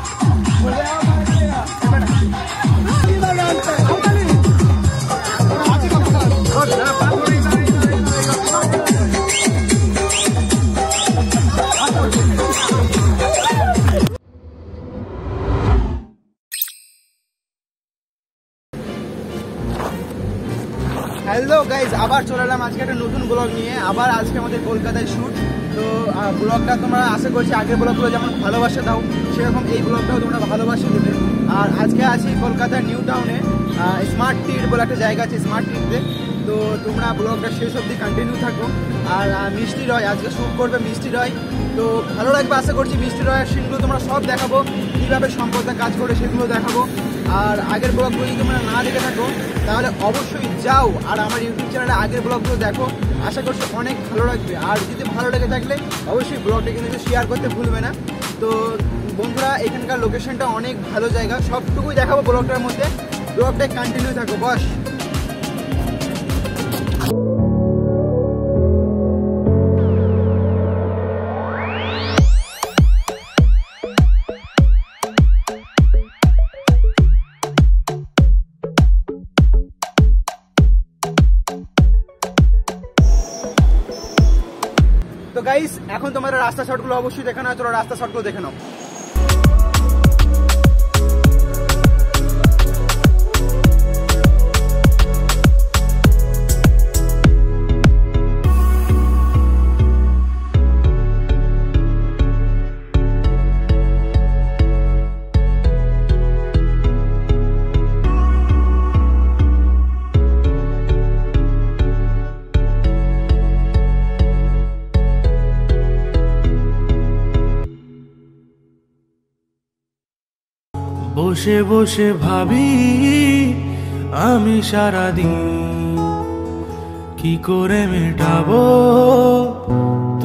Hello guys, আবার চলে এলাম আজকে একটা নতুন ব্লগ নিয়ে। আবার আজকে আমাদের কলকাতায় শ্যুট। তো ব্লগটা তোমরা আশা করছি আগের ব্লগগুলো যেমন ভালোবাসা দাও সেরকম এই ব্লগটাও তোমরা ভালোবাসা দেবে। আর আজকে আছি কলকাতার নিউ টাউনে স্মার্ট টিট বলে একটা জায়গা আছে, স্মার্ট টিটতে। তো তোমরা ব্লগটা শেষ অবধি কন্টিনিউ থাকো। আর মিষ্টি রয় আজকে শ্যুট করবে, মিষ্টি রয়। তো ভালো লাগবে আশা করছি। মিষ্টি রয়ের সিনগুলো তোমরা সব দেখাবো, কীভাবে সম্পদটা কাজ করে সেগুলো দেখাবো। আর আগের ব্লগগুলো যদি তোমরা না দেখে থাকো তাহলে অবশ্যই যাও আর আমার ইউটিউব চ্যানেলে আগের ব্লগগুলো দেখো, আশা করছি অনেক ভালো লাগবে। আর যদি ভালো লেগে থাকলে অবশ্যই ব্লগটা কিন্তু শেয়ার করতে ভুলবে না। তো বন্ধুরা, এখানকার লোকেশনটা অনেক ভালো জায়গা, সবটুকুই দেখাবো ব্লগটার মধ্যে। ব্লগটায় কন্টিনিউ থাকো বস। তো গাইস, এখন তোমরা রাস্তা শর্টগুলো অবশ্যই দেখে নাও। চলো রাস্তা শর্টগুলো দেখে নাও। বসে বসে ভাবি আমি সারাদিন, কি করে মেটাবো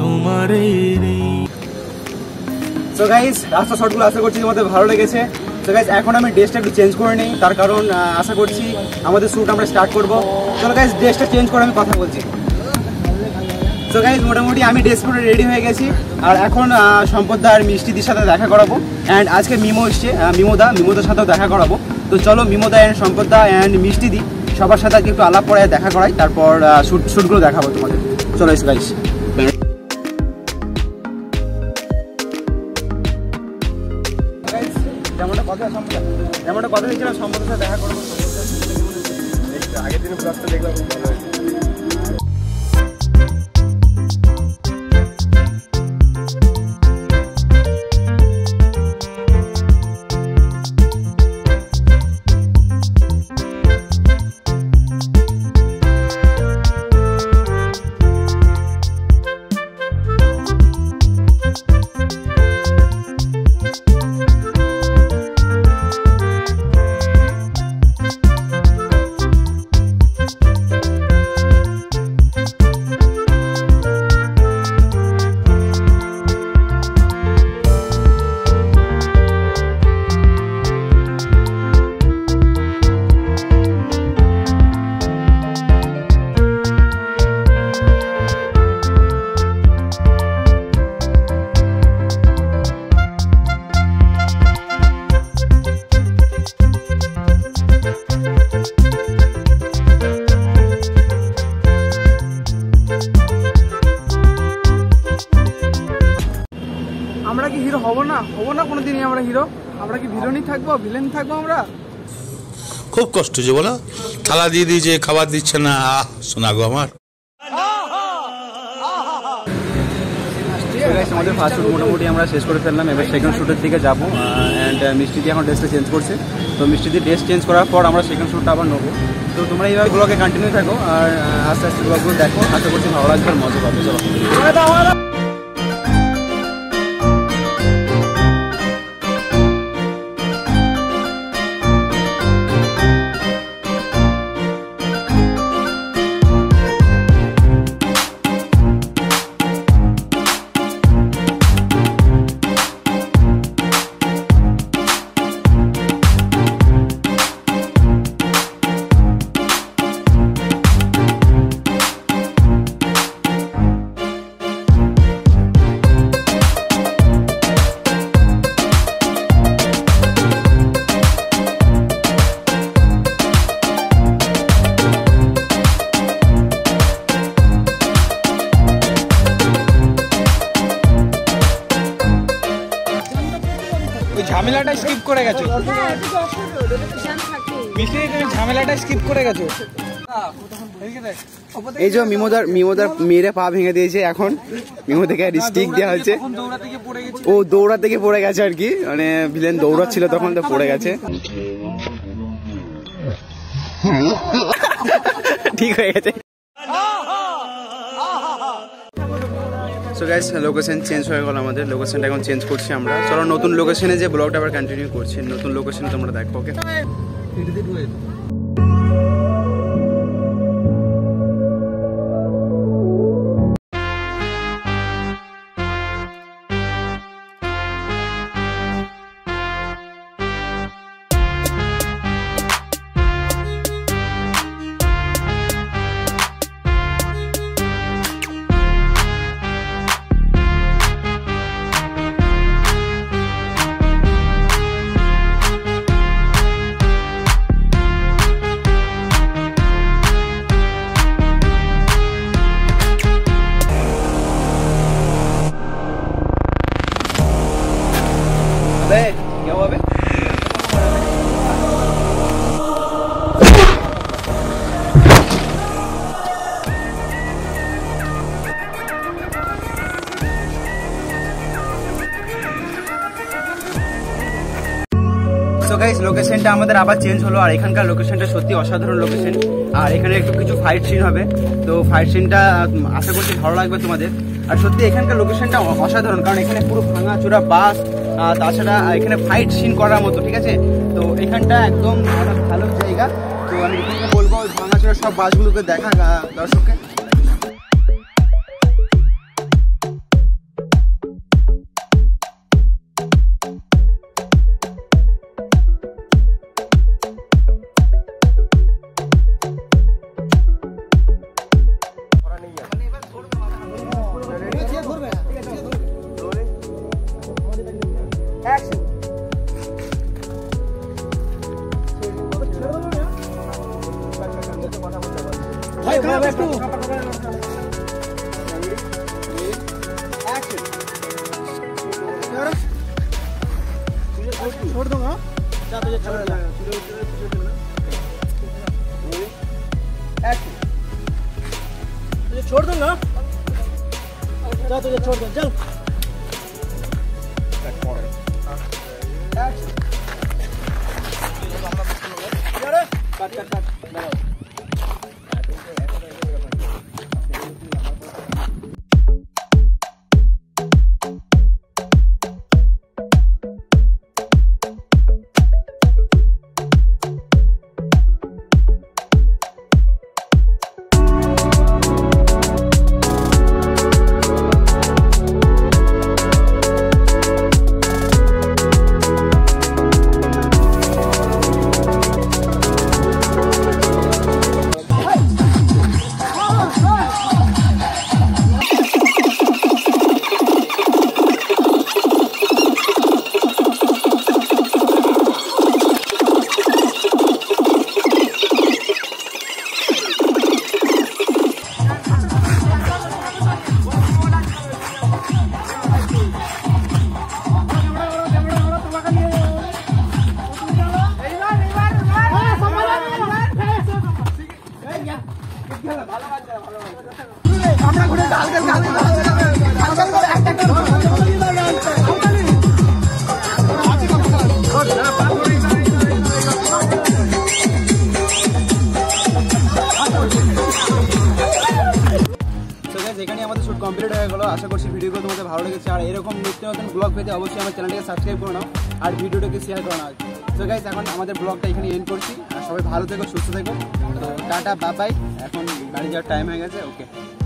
তোমার এই ঋণ। সো গাইস, রাস্তা শর্টগুলো আশা করছি তোমাদের ভালো লেগেছে। সো গাইস, এখন আমি ড্রেসটা একটু চেঞ্জ করে নিই, তার কারণ আশা করছি আমাদের শ্যুট আমরা স্টার্ট করবো। চলো গাইস, ড্রেসটা চেঞ্জ করে আমি কথা বলছি। সো গাইস, মোটামুটি আমি ড্রেস পরে রেডি হয়ে গেছি। আর এখন সম্পদদা আর মিষ্টিদির সাথে দেখা করাবো। অ্যান্ড আজকে মিমো এসছে, মিমোদার সাথেও দেখা করাবো। তো চলো মিমোদা অ্যান্ড সম্পদদা অ্যান্ড মিষ্টিদি সবার সাথে আজকে একটু আলাপ করে দেখা করাই, তারপর শ্যুটগুলো দেখাবো তোমাদের। চলো গাইস। যেমনটা কথা হয়েছিলাম সম্পদের সাথে দেখা করবো। আগের দিনে ব্লগটা দেখলাম ভালো হয়েছে। আমরা কি হিরো হব না? হব না কোনোদিনই আমরা হিরো। আমরা কি ভিলেনই থাকবো? ভিলেন থাকবো আমরা। খুব কষ্ট যে বলো, থালা দিয়ে দিয়েছে, খাবার দিচ্ছে না। শোনা গো আমার আমাদের ফার্স্ট শ্যুট মোটামুটি আমরা শেষ করে ফেললাম। এবার সেকেন্ড শ্যুটের দিকে যাবো। অ্যান্ড মিষ্টিদি এখন ড্রেসটা চেঞ্জ করছে। তো মিষ্টিদি ড্রেস চেঞ্জ করার পর আমরা সেকেন্ড শ্যুটটা আবার নেবো। তো তোমরা এইভাবে ব্লগে কন্টিনিউ থাকো আর আস্তে আস্তে ব্লগগুলো দেখো। আশা করছি ভালো লাগবে, মজা পাবে। চলো ঝামেলাটা স্কিপ করে গেছো? মিষ্টি ঝামেলাটা স্কিপ করে গেছো। এই যে মিমোদার মেয়েরা পা ভেঙে দিয়েছে, এখন মিমো থেকে স্টিক দেওয়া হচ্ছে। ও দৌড়া থেকে পড়ে গেছে আর কি, মানে ভিলেন দৌড়াচ্ছিল তখন তো পড়ে গেছে, ঠিক হয়ে গেছে। সো গাইস, লোকেশন চেঞ্জ হয়ে গেল আমাদের, লোকেশনটা এখন চেঞ্জ করছি আমরা। চলো নতুন লোকেশনে যে ব্লগটা আবার কন্টিনিউ করছি, নতুন লোকেশন তোমরা দেখো। ওকে, লোকেশনটা আমাদের আবার চেঞ্জ হলো। আর এখানকার লোকেশনটা সত্যি অসাধারণ লোকেশন। আর এখানে একটু কিছু ফাইট সিন হবে, তো ফাইট সিনটা আশা করছি ভালো লাগবে তোমাদের। আর সত্যি এখানকার লোকেশনটা অসাধারণ, কারণ এখানে পুরো ভাঙাচোরা বাস, তাছাড়া এখানে ফাইট সিন করার মতো, ঠিক আছে? তো এখানটা একদম অনেক ভালো জায়গা। তো আমি এখানে বলবো ভাঙাচোরা সব বাসগুলোকে দেখা দর্শককে। আশা করছি ভিডিওগুলো তোমাদের ভালো লেগেছে। আর এরকম নিত্য নতুন ব্লগ পেতে অবশ্যই আমার চ্যানেলটাকে সাবস্ক্রাইব করে নাও, আর ভিডিওটাকে শেয়ার করে নাও। তো গাইস, এখন আমাদের ব্লগটা এখানে এন্ড করছি। আর সবাই ভালো থেকো, সুস্থ থেকো। তো টাটা, বাই বাই। এখন গাড়ি যাওয়ার টাইম হয়ে গেছে। ওকে।